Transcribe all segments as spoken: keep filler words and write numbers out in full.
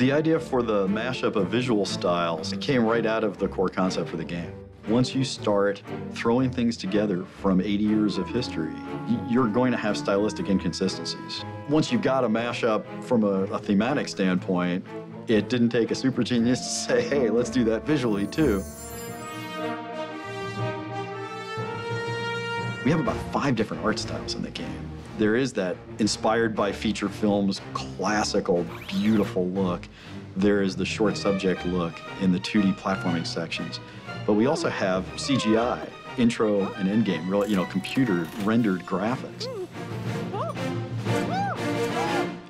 The idea for the mashup of visual styles, it came right out of the core concept for the game. Once you start throwing things together from eighty years of history, you're going to have stylistic inconsistencies. Once you've got a mashup from a, a thematic standpoint, it didn't take a super genius to say, hey, let's do that visually too. We have about five different art styles in the game. There is that inspired by feature films, classical, beautiful look. There is the short subject look in the two D platforming sections. But we also have C G I, intro and end game, really, you know, computer rendered graphics.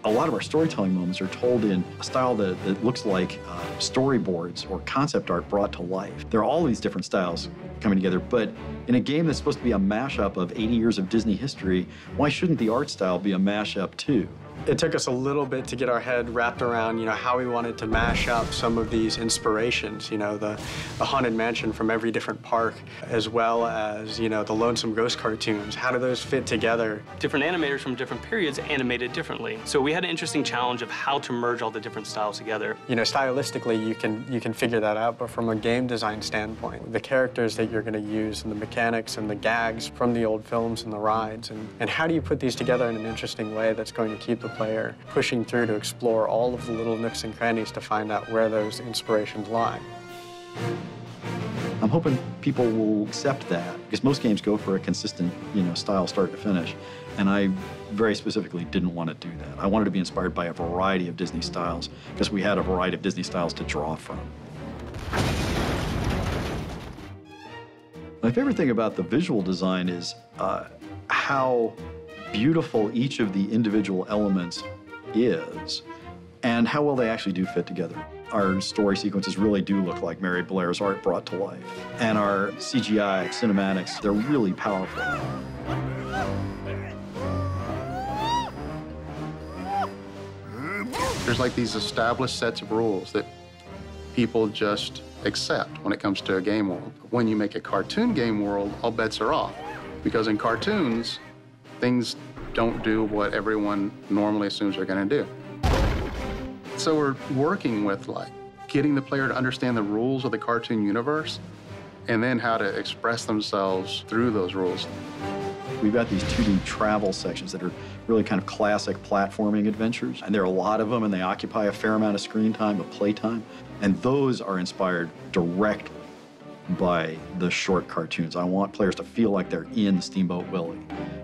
A lot of our storytelling moments are told in a style that, that looks like uh, storyboards or concept art brought to life. There are all these different styles coming together, but in a game that's supposed to be a mashup of eighty years of Disney history, why shouldn't the art style be a mashup too? It took us a little bit to get our head wrapped around, you know, how we wanted to mash up some of these inspirations, you know, the, the Haunted Mansion from every different park, as well as, you know, the Lonesome Ghost cartoons. How do those fit together? Different animators from different periods animated differently. So we had an interesting challenge of how to merge all the different styles together. You know, stylistically, you can, you can figure that out, but from a game design standpoint, the characters that you're going to use and the mechanics and the gags from the old films and the rides, and, and how do you put these together in an interesting way that's going to keep the player pushing through to explore all of the little nooks and crannies to find out where those inspirations lie. I'm hoping people will accept that, because most games go for a consistent, you know, style start to finish, and I very specifically didn't want to do that. I wanted to be inspired by a variety of Disney styles, because we had a variety of Disney styles to draw from. My favorite thing about the visual design is uh, how beautiful each of the individual elements is, and how well they actually do fit together. Our story sequences really do look like Mary Blair's art brought to life, and our C G I cinematics, they're really powerful. There's like these established sets of rules that people just accept when it comes to a game world. When you make a cartoon game world, all bets are off, because in cartoons, things don't do what everyone normally assumes they're going to do. So we're working with, like, getting the player to understand the rules of the cartoon universe and then how to express themselves through those rules. We've got these two D travel sections that are really kind of classic platforming adventures, and there are a lot of them, and they occupy a fair amount of screen time, of playtime, and those are inspired directly by the short cartoons. I want players to feel like they're in Steamboat Willie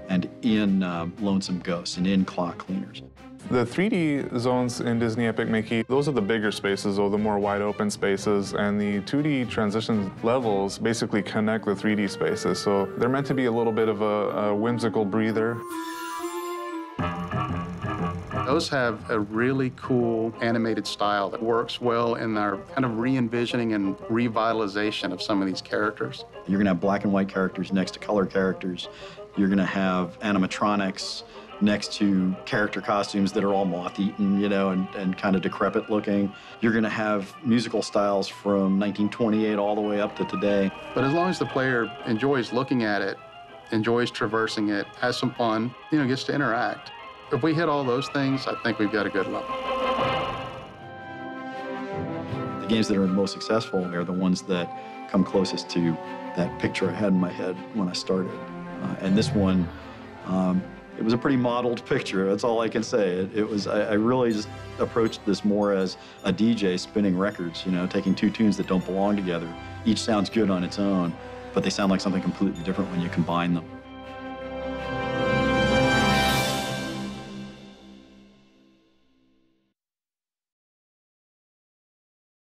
and in um, Lonesome Ghosts and in Clock Cleaners. The three D zones in Disney Epic Mickey, those are the bigger spaces, or the more wide open spaces, and the two D transition levels basically connect the three D spaces, so they're meant to be a little bit of a, a whimsical breather. Those have a really cool animated style that works well in our kind of re-envisioning and revitalization of some of these characters. You're going to have black and white characters next to color characters. You're going to have animatronics next to character costumes that are all moth-eaten, you know, and, and kind of decrepit looking. You're going to have musical styles from nineteen twenty-eight all the way up to today. But as long as the player enjoys looking at it, enjoys traversing it, has some fun, you know, gets to interact. If we hit all those things, I think we've got a good level. The games that are the most successful are the ones that come closest to that picture I had in my head when I started. Uh, and this one, um, it was a pretty modeled picture. That's all I can say. It, it was, I, I really just approached this more as a D J spinning records, you know, taking two tunes that don't belong together. Each sounds good on its own, but they sound like something completely different when you combine them.